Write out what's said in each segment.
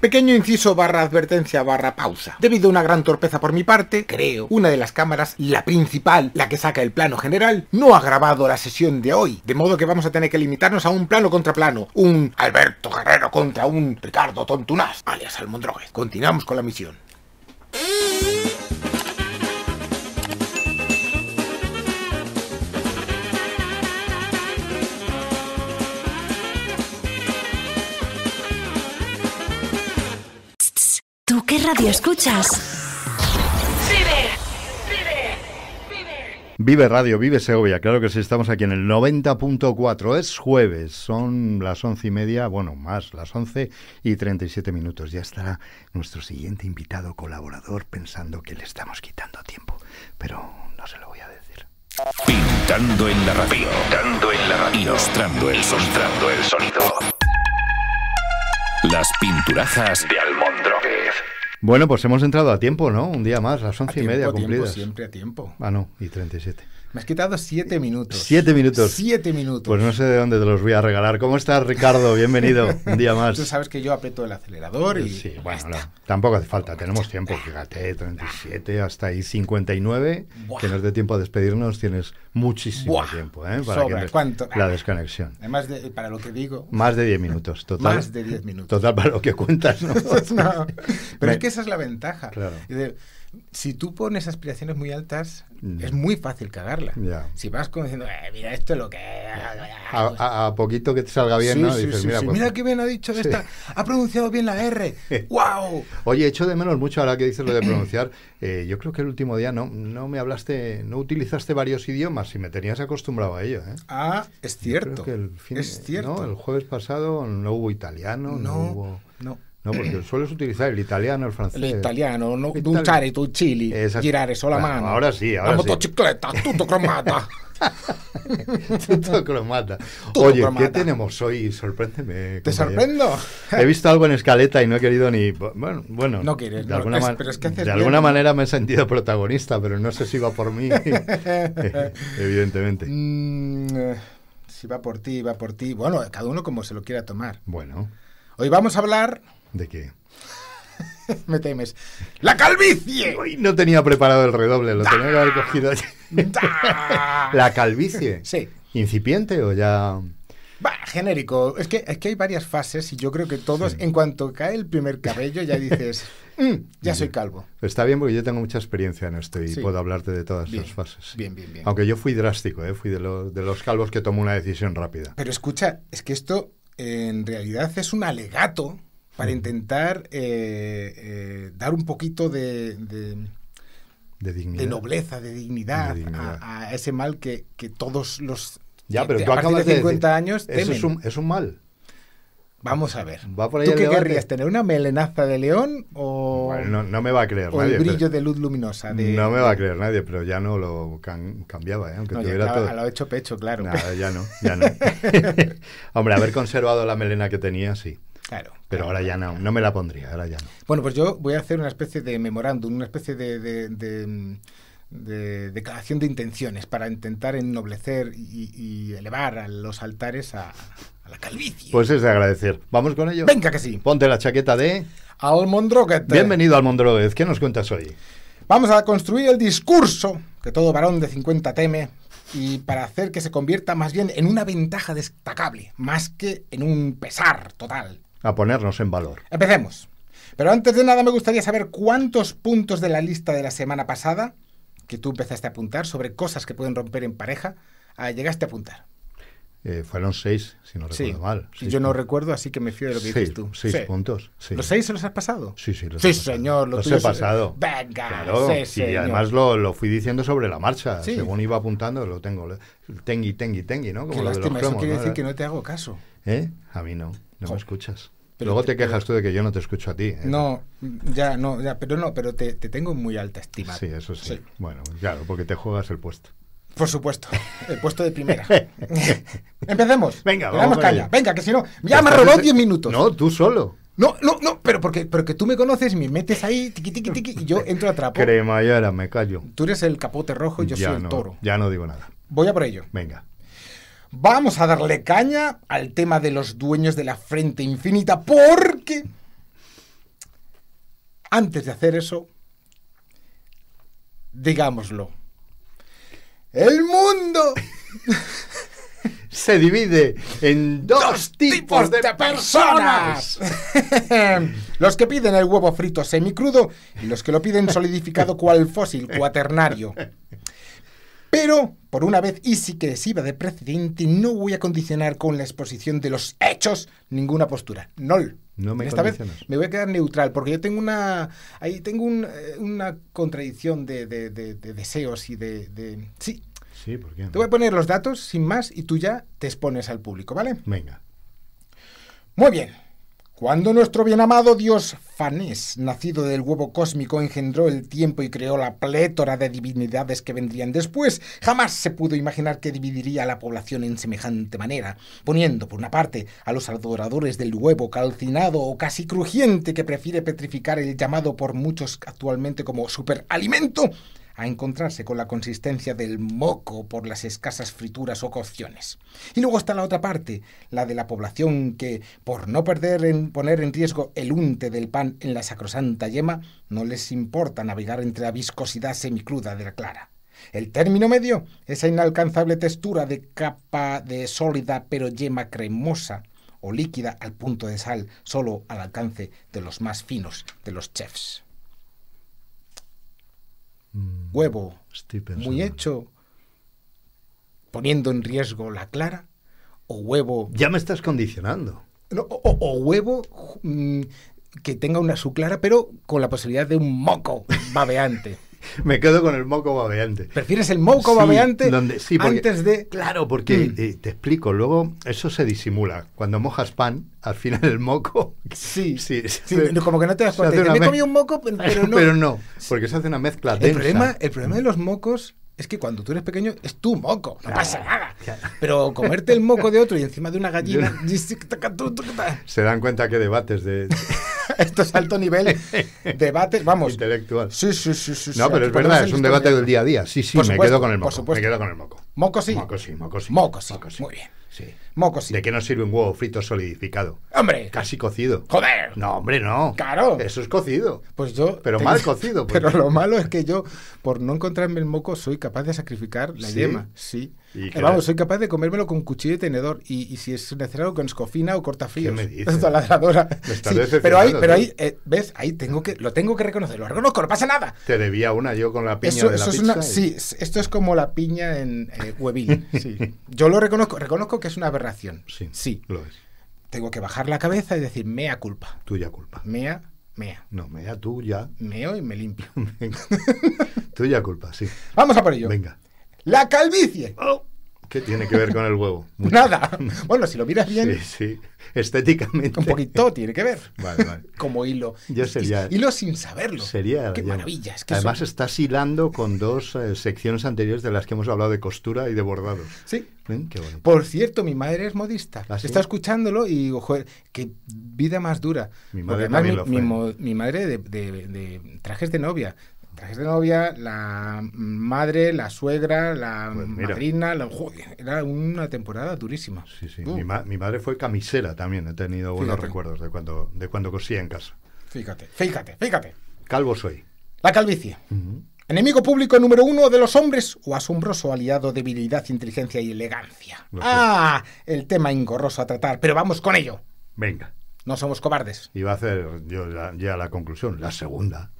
Pequeño inciso barra advertencia barra pausa. Debido a una gran torpeza por mi parte, creo, una de las cámaras, la principal, la que saca el plano general, no ha grabado la sesión de hoy. De modo que vamos a tener que limitarnos a un plano contra plano. Un Alberto Guerrero contra un Ricardo Tontunaz, alias Almondróguez. Continuamos con la misión. ¿Tú qué radio escuchas? Vive Radio, Vive Segovia, claro que sí, estamos aquí en el 90.4, es jueves, son las 11:30, bueno, más, las 11:37, ya estará nuestro siguiente invitado colaborador pensando que le estamos quitando tiempo, pero no se lo voy a decir. Pintando en la radio, ilustrando el sonido. Las pinturazas de Almondróguez. Bueno, pues hemos entrado a tiempo, ¿no? Un día más, las 11:30 cumplidas. Siempre a tiempo. Ah, no, y 37. Me has quitado 7 minutos. 7 minutos. 7 minutos. Pues no sé de dónde te los voy a regalar. ¿Cómo estás, Ricardo? Bienvenido, un día más. Tú sabes que yo aprieto el acelerador y... Sí, bueno, no, tampoco hace falta, tenemos tiempo, fíjate, 37, hasta ahí 59. Buah. Que nos dé tiempo a despedirnos, tienes muchísimo tiempo, ¿eh? Para sobra, que ¿cuánto? La desconexión. Además, para lo que digo... Más de 10 minutos, total. Más de 10 minutos. Total, para lo que cuentas, ¿no? No, pero es que esa es la ventaja. Claro. Si tú pones aspiraciones muy altas, es muy fácil cagarla. Ya. Si vas como diciendo, mira, esto es lo que... A poquito que te salga bien, sí, ¿no? Sí, dices, sí, mira, sí. Pues... mira qué bien ha dicho esta, ha pronunciado bien la R. ¡Wow! Oye, echo de menos mucho ahora que dices lo de pronunciar. Yo creo que el último día no me hablaste, no utilizaste varios idiomas y me tenías acostumbrado a ello, ¿eh? Ah, es cierto. Creo que el fin, es cierto. ¿No? El jueves pasado no hubo italiano, no hubo... No. No, porque sueles utilizar el italiano, el francés. El italiano, no, duchare, tu chili, girare sola mano. Ahora sí, ahora sí. La motocicleta, tutto cromata. Tutto cromata. Oye, ¿qué tenemos hoy? Sorpréndeme. ¿Te sorprendo? He visto algo en escaleta y no he querido ni... Bueno, no quieres. De alguna, manera me he sentido protagonista, pero no sé si va por mí. Evidentemente. Si va por ti, va por ti. Bueno, cada uno como se lo quiera tomar. Bueno. Hoy vamos a hablar... ¿De qué? Me temes. ¡La calvicie! Uy, no tenía preparado el redoble, lo tenía que haber cogido allí. ¿La calvicie? Sí. ¿Incipiente o ya...? Va, genérico. Es que hay varias fases y yo creo que todos, en cuanto cae el primer cabello, ya dices, ya soy calvo. Está bien porque yo tengo mucha experiencia en esto y puedo hablarte de todas esas fases. Bien, bien, bien. Aunque yo fui drástico, ¿eh? Fui de los calvos que tomó una decisión rápida. Pero escucha, es que esto en realidad es un alegato... para intentar dar un poquito de nobleza, de dignidad, a ese mal que todos los... Ya, pero tú acabas de 50 años temen. Eso es un mal. Vamos a ver. ¿Va por ahí? ¿Tú qué querrías? ¿Tener una melenaza de león o...? Bueno, no me va a creer nadie. El brillo de luz luminosa. No me va a creer nadie, pero ya no lo cambiaba, ¿eh? Aunque no, tuviera todo... A lo hecho pecho, claro. Nada, ya no. Hombre, haber conservado la melena que tenía, sí. Claro. Pero ahora ya no me la pondría, ahora ya no. Bueno, pues yo voy a hacer una especie de memorándum, una especie de declaración de intenciones para intentar ennoblecer y elevar a los altares a la calvicie. Pues es de agradecer. ¿Vamos con ello? Venga que sí. Ponte la chaqueta de... Almondróguez. Bienvenido, Almondróguez. ¿Qué nos cuentas hoy? Vamos a construir el discurso que todo varón de 50 teme y para hacer que se convierta más bien en una ventaja destacable, más que en un pesar total. A ponernos en valor. Empecemos. Pero antes de nada me gustaría saber cuántos puntos de la lista de la semana pasada, que tú empezaste a apuntar, sobre cosas que pueden romper en pareja, llegaste a apuntar. Fueron 6, si no recuerdo mal. Sí, yo no recuerdo, así que me fío de lo que dices tú. 6 puntos. Sí. ¿Los 6 se los has pasado? Sí, los he pasado. Señor, los he pasado. Venga, claro, sí, señor. Y además lo fui diciendo sobre la marcha. Sí. Según iba apuntando, lo tengo. Tengui, ¿no? Como qué lástima, eso quiere decir que no te hago caso. ¿Eh? A mí no. No me escuchas. Pero luego te quejas tú de que yo no te escucho a ti, ¿eh? Pero te tengo en muy alta estima. Sí, eso sí. Bueno, claro, porque te juegas el puesto. Por supuesto, el puesto de primera. Empecemos. Venga, vamos. Venga, que si no, ya me robó 10 minutos. No, tú solo. No, pero porque tú me conoces, me metes ahí, tiqui, tiqui, tiqui, y yo entro a trapo. Cremallera, me callo. Tú eres el capote rojo y yo soy el toro. Ya no digo nada. Voy a por ello. Venga. Vamos a darle caña al tema de los dueños de la frente infinita porque antes de hacer eso, digámoslo, el mundo se divide en dos tipos de personas. Los que piden el huevo frito semicrudo y los que lo piden solidificado cual fósil cuaternario. Pero, por una vez, y sí que sirva de precedente, no voy a condicionar con la exposición de los hechos ninguna postura. No me Esta vez me voy a quedar neutral, porque yo tengo una contradicción de deseos y de... Sí, ¿por qué no? Te voy a poner los datos, sin más, y tú ya te expones al público, ¿vale? Venga. Muy bien. Cuando nuestro bien amado dios Fanés, nacido del huevo cósmico, engendró el tiempo y creó la plétora de divinidades que vendrían después, jamás se pudo imaginar que dividiría a la población en semejante manera, poniendo por una parte a los adoradores del huevo calcinado o casi crujiente que prefiere petrificar el llamado por muchos actualmente como superalimento, a encontrarse con la consistencia del moco por las escasas frituras o cocciones. Y luego está la otra parte, la de la población que, por no poner en riesgo el unte del pan en la sacrosanta yema, no les importa navegar entre la viscosidad semicruda de la clara. El término medio, esa inalcanzable textura de capa de sólida pero yema cremosa o líquida al punto de sal, solo al alcance de los más finos de los chefs. Huevo muy hecho poniendo en riesgo la clara, o huevo... Ya me estás condicionando. No, o huevo que tenga su clara, pero con la posibilidad de un moco babeante. Me quedo con el moco babeante. ¿Prefieres el moco babeante antes de...? Claro, porque te explico, luego eso se disimula. Cuando mojas pan, al final el moco... como que no te das cuenta. Me comí un moco, pero no. Pero no, porque se hace una mezcla densa. El problema de los mocos es que cuando tú eres pequeño es tu moco, no pasa nada. Pero comerte el moco de otro y encima de una gallina... Se dan cuenta que debates de... Esto es alto nivel, debates, vamos. Intelectual. Sí. No, pero es verdad, es un debate del día a día. Sí, me quedo con el moco. Me quedo con el moco. Moco sí. Muy bien. Sí. Moco sí. ¿De qué nos sirve un huevo frito solidificado? ¡Hombre! Casi cocido. ¡Joder! No, hombre, no. ¡Claro! Eso es cocido. Pues yo... Pero mal cocido. Porque... Pero lo malo es que yo, por no encontrarme el moco, soy capaz de sacrificar la yema. Sí. Vamos, soy capaz de comérmelo con cuchillo y tenedor. Y si es necesario, con escofina o cortafríos. ¿Qué me dices? Taladradora. Me estás decepcionando. Pero ahí, ¿ves? Ahí lo tengo que reconocer. Lo reconozco, no pasa nada. Te debía una yo con la piña de la pizza. Sí, esto es como la piña en huevín. Sí. Yo lo reconozco que es una aberración. Sí. Lo es. Tengo que bajar la cabeza y decir, mea culpa. Tuya culpa. Mea. No, mea tuya. Meo y me limpio. Tuya culpa, sí. Vamos a por ello. Venga. ¡La calvicie! Oh, ¿qué tiene que ver con el huevo? Mucho. Nada. Bueno, si lo miras bien... Sí. Estéticamente. Un poquito tiene que ver. Vale. Como hilo. Yo sería... Hilo sin saberlo. Sería... Qué maravilla. Es que además estás hilando con dos secciones anteriores de las que hemos hablado de costura y de bordados. Sí. Qué bonito. Por cierto, mi madre es modista. ¿Ah, sí? Está escuchándolo y digo, joder, qué vida más dura. Mi madre también lo fue. Mi madre de trajes de novia. La madre, la suegra, la madrina, era una temporada durísima. Sí. Mi madre fue camisera también, he tenido buenos recuerdos de cuando cosía en casa. Fíjate. Calvo soy. La calvicie. Enemigo público número uno de los hombres o asombroso aliado de virilidad, inteligencia y elegancia. El tema engorroso a tratar, pero vamos con ello. Venga. No somos cobardes. Iba a hacer yo ya la conclusión, la segunda.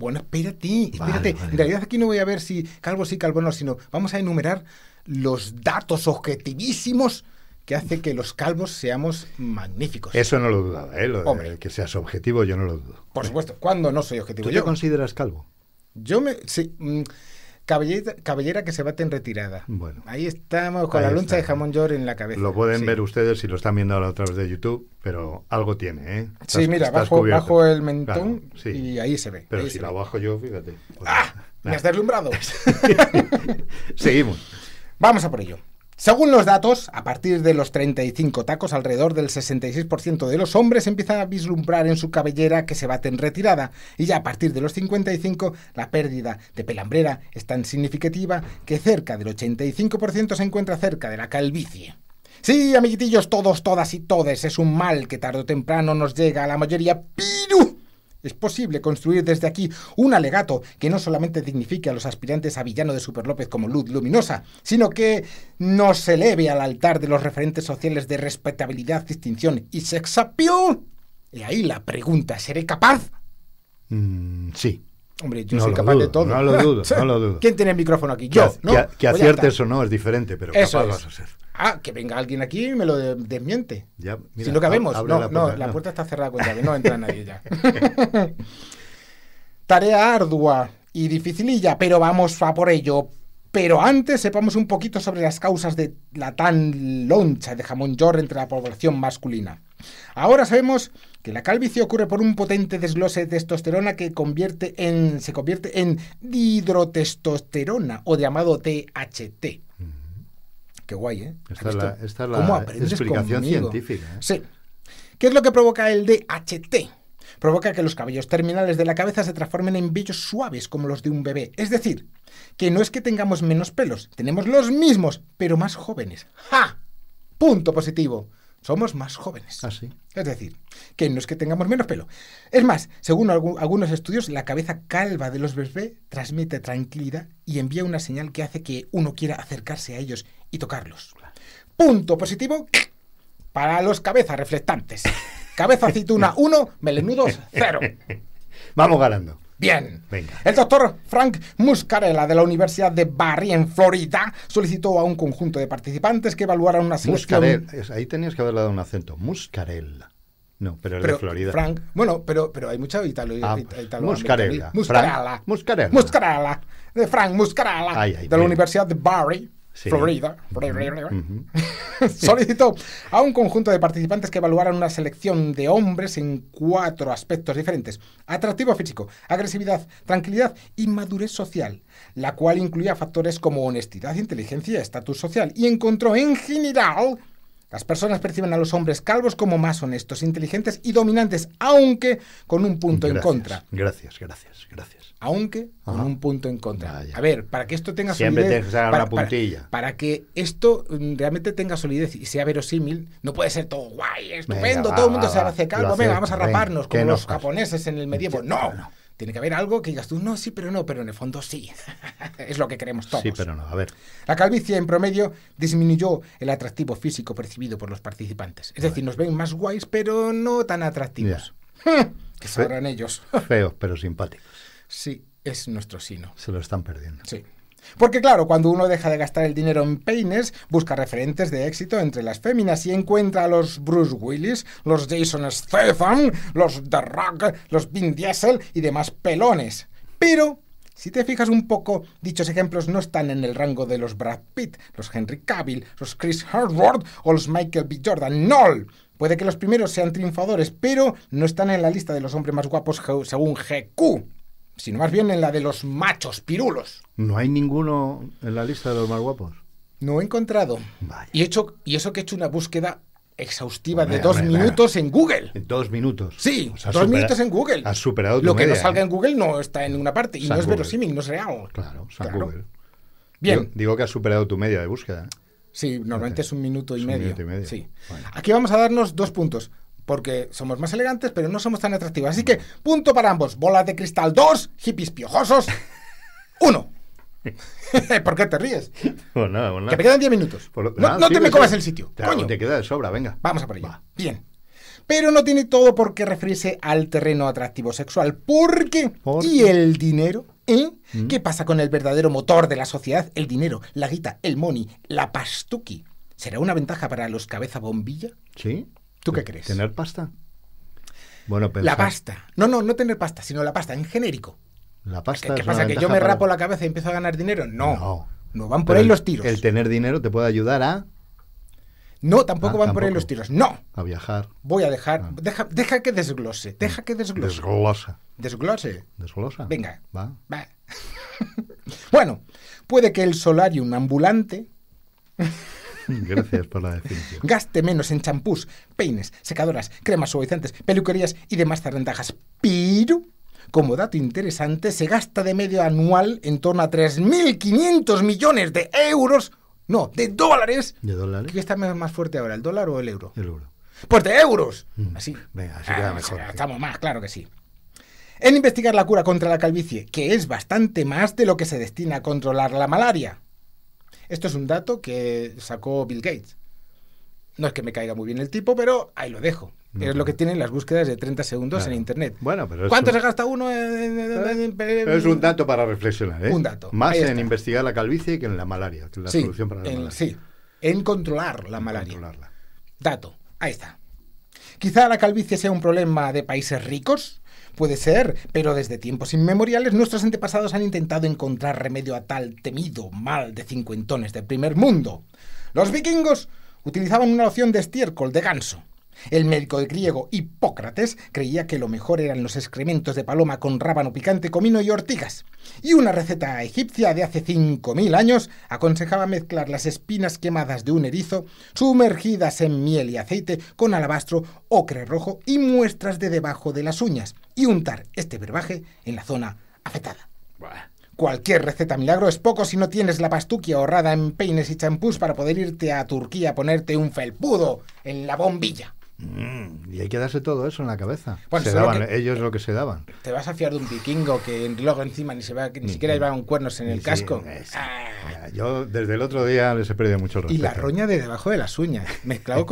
Bueno, espérate. Vale. En realidad aquí no voy a ver si calvo sí, calvo no, sino vamos a enumerar los datos objetivísimos que hace que los calvos seamos magníficos. Eso no lo dudaba, ¿eh? Lo de que seas objetivo yo no lo dudo. Por supuesto, ¿cuándo no soy objetivo? ¿Tú te consideras calvo? Sí. Cabellera que se bate en retirada. Bueno. Ahí estamos con la loncha de jamón york en la cabeza. Lo pueden ver ustedes si lo están viendo ahora a través de YouTube, pero algo tiene, ¿eh? Mira, bajo el mentón y ahí se ve. Pero si la bajo yo, fíjate. Pues, ¡me has deslumbrado! Seguimos. Vamos a por ello. Según los datos, a partir de los 35 tacos, alrededor del 66% de los hombres empiezan a vislumbrar en su cabellera que se bate en retirada, y ya a partir de los 55 la pérdida de pelambrera es tan significativa que cerca del 85% se encuentra cerca de la calvicie. Sí, amiguitillos, todos, todas y todes, es un mal que tarde o temprano nos llega a la mayoría, pero Es posible construir desde aquí un alegato que no solamente dignifique a los aspirantes a villano de Super López como luz luminosa, sino que nos eleve al altar de los referentes sociales de respetabilidad, distinción y sexapio. Y ahí la pregunta, ¿seré capaz? Sí. Hombre, yo no soy capaz de todo. No lo dudo, no lo dudo. ¿Quién tiene el micrófono aquí? Yo, ¿no? Que aciertes o no es diferente, pero eso capaz es. Vas a ser. Ah, que venga alguien aquí y me lo desmiente. Ya, mira, si no cabemos. No, la puerta, no, la puerta está cerrada con llave, no entra nadie ya. Tarea ardua y dificililla, pero vamos a por ello. Pero antes sepamos un poquito sobre las causas de la tan loncha de jamón york entre la población masculina. Ahora sabemos que la calvicie ocurre por un potente desglose de testosterona que se convierte en dihidrotestosterona o llamado DHT. Qué guay, ¿eh? Esta es la ¿cómo aprendes explicación conmigo? Científica. ¿Eh? Sí. ¿Qué es lo que provoca el DHT? Provoca que los cabellos terminales de la cabeza se transformen en vellos suaves como los de un bebé. Es decir, que no es que tengamos menos pelos, tenemos los mismos, pero más jóvenes. ¡Ja! Punto positivo. Somos más jóvenes. ¿Ah, sí? Es decir, que no es que tengamos menos pelo. Es más, según algunos estudios, la cabeza calva de los bebés transmite tranquilidad y envía una señal que hace que uno quiera acercarse a ellos y tocarlos. Punto positivo para los cabezas reflectantes. Cabeza aceituna 1, melenudos 0. Vamos ganando. Bien. Venga. El doctor Frank Muscarella de la Universidad de Barry en Florida solicitó a un conjunto de participantes que evaluaran una selección. Ahí tenías que haberle dado un acento. Muscarella. No, pero el de Florida. Frank, bueno, pero hay mucha italo Muscarella. Muscarella. Muscarella. Muscarella. De Frank Muscarella de la Universidad de Barry. Sí. Florida. Solicitó a un conjunto de participantes que evaluaran una selección de hombres en 4 aspectos diferentes: atractivo físico, agresividad, tranquilidad y madurez social, la cual incluía factores como honestidad, inteligencia, estatus social, y encontró en general las personas perciben a los hombres calvos como más honestos, inteligentes y dominantes, aunque con un punto en contra. Gracias. Aunque con un punto en contra. A ver, para que esto tenga solidez... Siempre tienes que sacar una puntilla. Para que esto realmente tenga solidez y sea verosímil, no puede ser todo guay, estupendo, venga, todo el mundo se hace calvo, venga, vamos a raparnos como los japoneses en el medievo. No. Tiene que haber algo que digas tú, no, sí, pero no, pero en el fondo sí. Es lo que queremos todos. Sí, pero no, a ver. La calvicie, en promedio, disminuyó el atractivo físico percibido por los participantes. Es decir, nos ven más guays, pero no tan atractivos. Yeah. Que sabrán ellos. Feos, pero simpáticos. Sí, es nuestro sino. Se lo están perdiendo. Sí. Porque claro, cuando uno deja de gastar el dinero en peines, busca referentes de éxito entre las féminas y encuentra a los Bruce Willis, los Jason Statham, los The Rock, los Vin Diesel y demás pelones. Pero, si te fijas un poco, dichos ejemplos no están en el rango de los Brad Pitt, los Henry Cavill, los Chris Hemsworth o los Michael B. Jordan. ¡No! Puede que los primeros sean triunfadores, pero no están en la lista de los hombres más guapos según GQ. Sino más bien en la de los machos pirulos. ¿No hay ninguno en la lista de los más guapos? No he encontrado. Vaya. Y eso que he hecho una búsqueda exhaustiva de dos minutos en Google. ¿2 minutos? Sí, o sea, dos minutos en Google. Has superado tu media. Lo que no salga en Google no está en ninguna parte. Y no es verosímil, no es real. Claro. Google. Bien. Digo que has superado tu media de búsqueda. Sí, normalmente es un minuto y medio. Sí. Bueno. Aquí vamos a darnos 2 puntos. Porque somos más elegantes, pero no somos tan atractivos. Así que, punto para ambos. Bolas de cristal 2, hippies piojosos 1. ¿Por qué te ríes? Pues nada, pues nada. Que me quedan 10 minutos. No te me comas el sitio. Coño. Te queda de sobra, venga. Vamos a por ello. Bien. Pero no tiene todo por qué referirse al terreno atractivo sexual. Porque... ¿Y el dinero? ¿Qué pasa con el verdadero motor de la sociedad? El dinero, la guita, el money, la pastuqui. ¿Será una ventaja para los cabeza bombilla? Sí. ¿Tú qué crees? ¿Tener pasta? Bueno, pensar... La pasta. No tener pasta, sino la pasta en genérico. La pasta. ¿Qué pasa? ¿Que yo me rapo la cabeza y empiezo a ganar dinero? No. Van por ahí los tiros. El tener dinero te puede ayudar a... No, tampoco van por ahí los tiros. No. A viajar. Voy a dejar... Ah. Deja que desglose. Desglosa. Venga. Va. Bueno, puede que el solarium ambulante... Gracias por la definición. Gaste menos en champús, peines, secadoras, cremas suavizantes, peluquerías y demás zarandajas. Pero, como dato interesante, se gasta de medio anual en torno a 3.500 millones de euros. No, de dólares. ¿De dólares? ¿Qué está más fuerte ahora, el dólar o el euro? El euro. ¡Pues de euros! Así. Venga, así queda mejor. Estamos más, claro que sí. en investigar la cura contra la calvicie, que es bastante más de lo que se destina a controlar la malaria. Esto es un dato que sacó Bill Gates. No es que me caiga muy bien el tipo, pero ahí lo dejo. Es lo que tienen las búsquedas de 30 segundos en Internet. Bueno, pero ¿cuánto se gasta uno? Es un dato para reflexionar, ¿eh? Un dato. Más en investigar la calvicie que en la malaria, que es la solución para la malaria. Sí, en controlar la malaria. Controlarla. Dato, ahí está. Quizá la calvicie sea un problema de países ricos. Puede ser, pero desde tiempos inmemoriales nuestros antepasados han intentado encontrar remedio a tal temido mal de cincuentones del primer mundo. Los vikingos utilizaban una loción de estiércol de ganso. El médico griego Hipócrates creía que lo mejor eran los excrementos de paloma con rábano picante, comino y ortigas. Y una receta egipcia de hace 5.000 años aconsejaba mezclar las espinas quemadas de un erizo, sumergidas en miel y aceite, con alabastro, ocre rojo y muestras de debajo de las uñas, y untar este brebaje en la zona afectada. Buah. Cualquier receta milagro es poco si no tienes la pastuquia ahorrada en peines y champús para poder irte a Turquía a ponerte un felpudo en la bombilla. Y hay que darse todo eso en la cabeza. Bueno, se daban, ellos lo que se daban. ¿Te vas a fiar de un vikingo que luego encima ni siquiera llevaban cuernos en el casco? Sí, yo desde el otro día les he perdido mucho respeto. Y la roña de debajo de las uñas, mezclado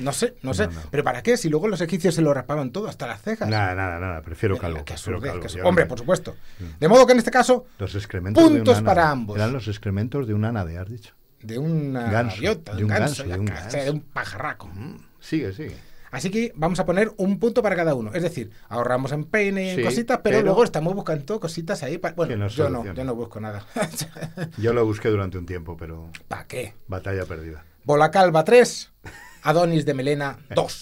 No sé. ¿Pero para qué? Si luego los egipcios se lo raspaban todo, hasta las cejas. Nada, prefiero calvo. Hombre, por supuesto. De modo que en este caso, los excrementos puntos para ambos. Eran los excrementos de una nave, has dicho. De una ganso, gaviota, de un pajarraco. Sigue. Así que vamos a poner un punto para cada uno. Es decir, ahorramos en peine y en cositas, pero luego estamos buscando cositas ahí. Bueno, yo no busco nada. Yo lo busqué durante un tiempo, pero... ¿Para qué? Batalla perdida. Bola calva 3, Adonis de melena 2.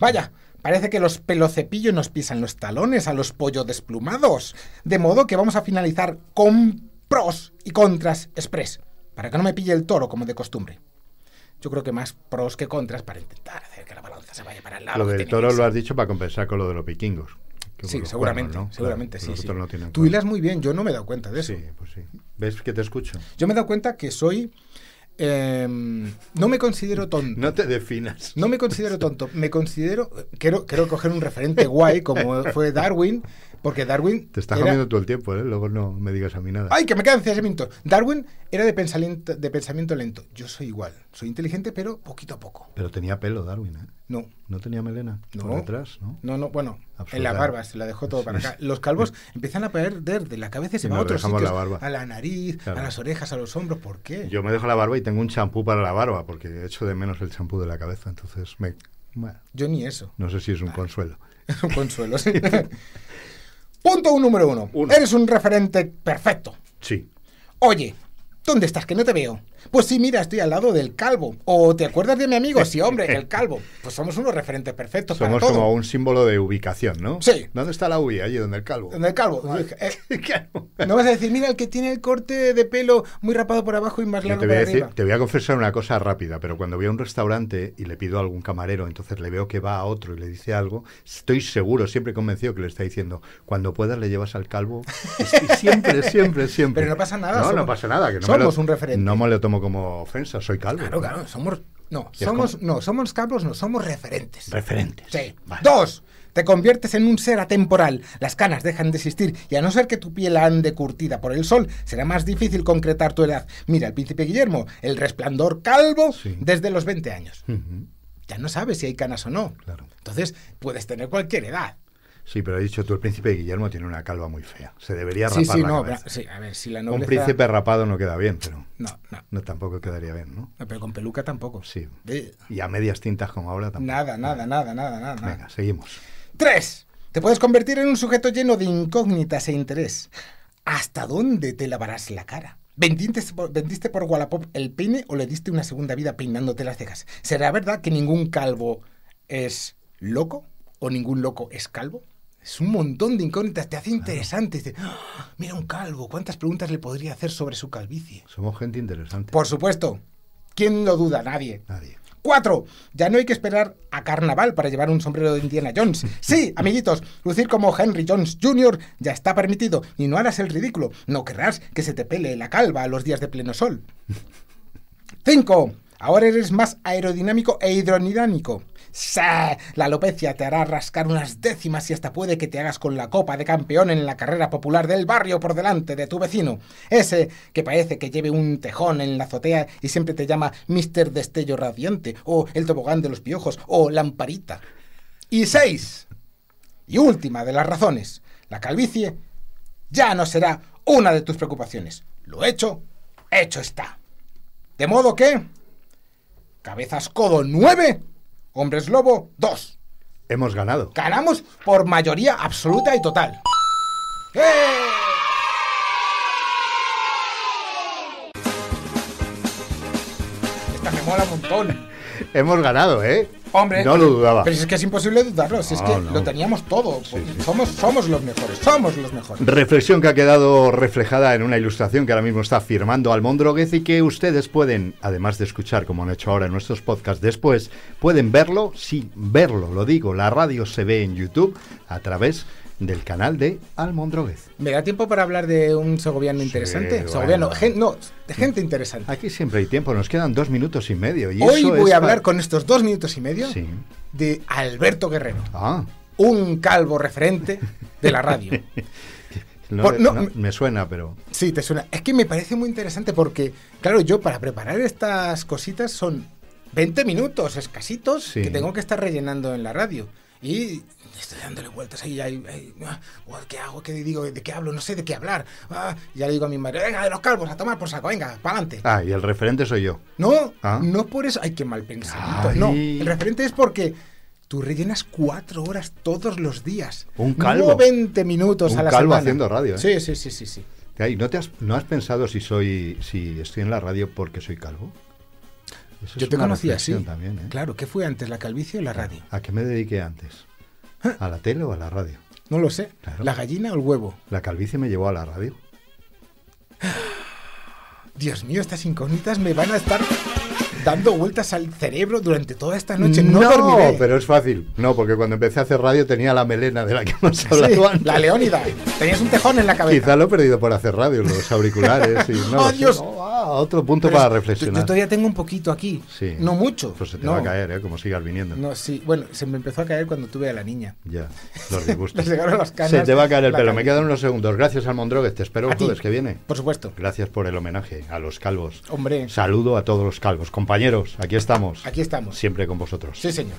Vaya, parece que los pelocepillos nos pisan los talones a los pollos desplumados. De modo que vamos a finalizar con pros y contras express, para que no me pille el toro como de costumbre. Yo creo que más pros que contras para intentar hacer que la balanza se vaya para el lado. Lo del toro lo has dicho para compensar con lo de los vikingos. Sí, seguramente, cuernos, ¿no? Seguramente, claro, sí. No, tú hilas muy bien, yo no me he dado cuenta de eso. Sí, pues sí. ¿Ves que te escucho? Yo me he dado cuenta que soy... no me considero tonto. No te definas. No me considero tonto. Me considero... Quiero coger un referente guay como fue Darwin, porque Darwin... Te estás comiendo todo el tiempo, ¿eh? Luego no me digas a mí nada. ¡Ay, que me quedan 10 minutos! Darwin era de pensamiento lento. Yo soy igual. Soy inteligente, pero poquito a poco. Pero tenía pelo Darwin, ¿eh? No. ¿No tenía melena? No. ¿Por detrás? No, bueno, absoluta. En la barba, se la dejó todo para acá. Los calvos empiezan a perder de la cabeza y se va a otros sitios, la barba. A la nariz, claro. A las orejas, a los hombros, ¿por qué? Yo me dejo la barba y tengo un champú para la barba, porque echo de menos el champú de la cabeza, entonces me... Bueno, yo ni eso. No sé si es un consuelo. Es un consuelo, sí. Punto número uno. Eres un referente perfecto. Sí. Oye, ¿dónde estás que no te veo? Pues sí, mira, estoy al lado del calvo. ¿O te acuerdas de mi amigo? Sí, hombre, el calvo. Pues somos unos referentes perfectos para todo. Somos como un símbolo de ubicación, ¿no? Sí. ¿Dónde está la ubi? Allí, donde el calvo. Donde el calvo. No vas a decir, mira, el que tiene el corte de pelo muy rapado por abajo y más largo por arriba. Te voy a confesar una cosa rápida, pero cuando voy a un restaurante y le pido a algún camarero, entonces le veo que va a otro y le dice algo, estoy seguro, siempre convencido que le está diciendo, cuando puedas le llevas al calvo. Y siempre. Pero no pasa nada. No pasa nada. Que no somos un referente. No me lo tomo como ofensa, soy calvo. Claro, somos calvos, no, somos referentes. Referentes. Sí. Vale. 2. Te conviertes en un ser atemporal. Las canas dejan de existir y a no ser que tu piel ande curtida por el sol, será más difícil concretar tu edad. Mira, el príncipe Guillermo, el resplandor calvo desde los 20 años. Uh-huh. Ya no sabes si hay canas o no. Claro. Entonces, puedes tener cualquier edad. Sí, pero he dicho tú, el príncipe Guillermo tiene una calva muy fea. Se debería rapar la cabeza. Sí, a ver, si la nobleza... Un príncipe rapado no queda bien, pero... No, tampoco quedaría bien, ¿no? Pero con peluca tampoco. Sí. Y a medias tintas como ahora tampoco. Nada. Venga, seguimos. 3. Te puedes convertir en un sujeto lleno de incógnitas e interés. ¿Hasta dónde te lavarás la cara? ¿Vendiste por Wallapop el peine o le diste una segunda vida peinándote las cejas? ¿Será verdad que ningún calvo es loco o ningún loco es calvo? Es un montón de incógnitas, te hace interesante. Dice, mira, un calvo, ¿cuántas preguntas le podría hacer sobre su calvicie? Somos gente interesante. Por supuesto. ¿Quién lo duda? Nadie. 4. Ya no hay que esperar a carnaval para llevar un sombrero de Indiana Jones. Sí, amiguitos, lucir como Henry Jones Jr. ya está permitido y no harás el ridículo. No querrás que se te pele la calva a los días de pleno sol. 5. Ahora eres más aerodinámico e hidrodinámico. ¡Sí! La alopecia te hará rascar unas décimas y hasta puede que te hagas con la copa de campeón en la carrera popular del barrio por delante de tu vecino. Ese que parece que lleve un tejón en la azotea y siempre te llama Mr. Destello Radiante, o el tobogán de los piojos, o Lamparita. Y 6. Y última de las razones. La calvicie ya no será una de tus preocupaciones. Lo hecho, hecho está. De modo que... Cabezas Codo 9, Hombres Lobo 2. Hemos ganado. Ganamos por mayoría absoluta y total. ¡Eh! Esta me mola un montón. Hemos ganado, ¿eh? Hombre, no lo dudaba. Pero es que es imposible dudarlo, si es que no. Lo teníamos todo. Sí, sí. Somos los mejores, somos los mejores. Reflexión que ha quedado reflejada en una ilustración que ahora mismo está firmando Almondróguez y que ustedes pueden, además de escuchar, como han hecho ahora en nuestros podcasts después, pueden verlo, sí, verlo, lo digo, la radio se ve en YouTube a través del canal de Almondróguez. ¿Me da tiempo para hablar de un segoviano interesante? Sí, segoviano, bueno. Gente interesante. Aquí siempre hay tiempo, nos quedan 2 minutos y medio. Y hoy voy a hablar con estos 2 minutos y medio sí. De Alberto Guerrero, un calvo referente de la radio. Me suena, pero... Sí, te suena. Es que me parece muy interesante porque, claro, yo para preparar estas cositas son 20 minutos escasitos sí. Que tengo que estar rellenando en la radio. Y estoy dándole vueltas ahí, ¿qué hago? ¿Qué digo? ¿De qué hablo? No sé de qué hablar. Ya le digo a mi madre, venga, de los calvos, a tomar por saco, venga, para adelante. Ah, y el referente soy yo. No, no por eso. Ay, qué mal pensamiento. No, el referente es porque tú rellenas 4 horas todos los días. Un calvo. No 20 minutos a la semana. Un calvo haciendo radio, ¿eh? Sí. Ay, ¿No has pensado si estoy en la radio porque soy calvo? Eso yo te conocía así, ¿eh? Claro, ¿qué fue antes, la calvicie o la radio? ¿A qué me dediqué antes? ¿A la tele o a la radio? No lo sé, claro. ¿La gallina o el huevo? La calvicie me llevó a la radio. Dios mío, estas incógnitas me van a estar dando vueltas al cerebro durante toda esta noche. No dormiré. Pero es fácil, no, porque cuando empecé a hacer radio tenía la melena de la que hemos hablado antes. La leónida, tenías un tejón en la cabeza. Quizá lo he perdido por hacer radio, los auriculares y no. ¡Oh, Dios! Otro punto pero para reflexionar. Yo todavía tengo un poquito aquí, sí. No mucho. Pues se te va a caer, ¿eh? Como sigas viniendo. No, sí. Bueno, se me empezó a caer cuando tuve a la niña. Ya, los disgustos. Las canas, se te va a caer el pelo. Me quedan unos segundos. Gracias, Almondróguez. Te espero el jueves que viene. Por supuesto. Gracias por el homenaje a los calvos. Hombre. Saludo a todos los calvos. Compañeros, aquí estamos. Aquí estamos. Siempre con vosotros. Sí, señor.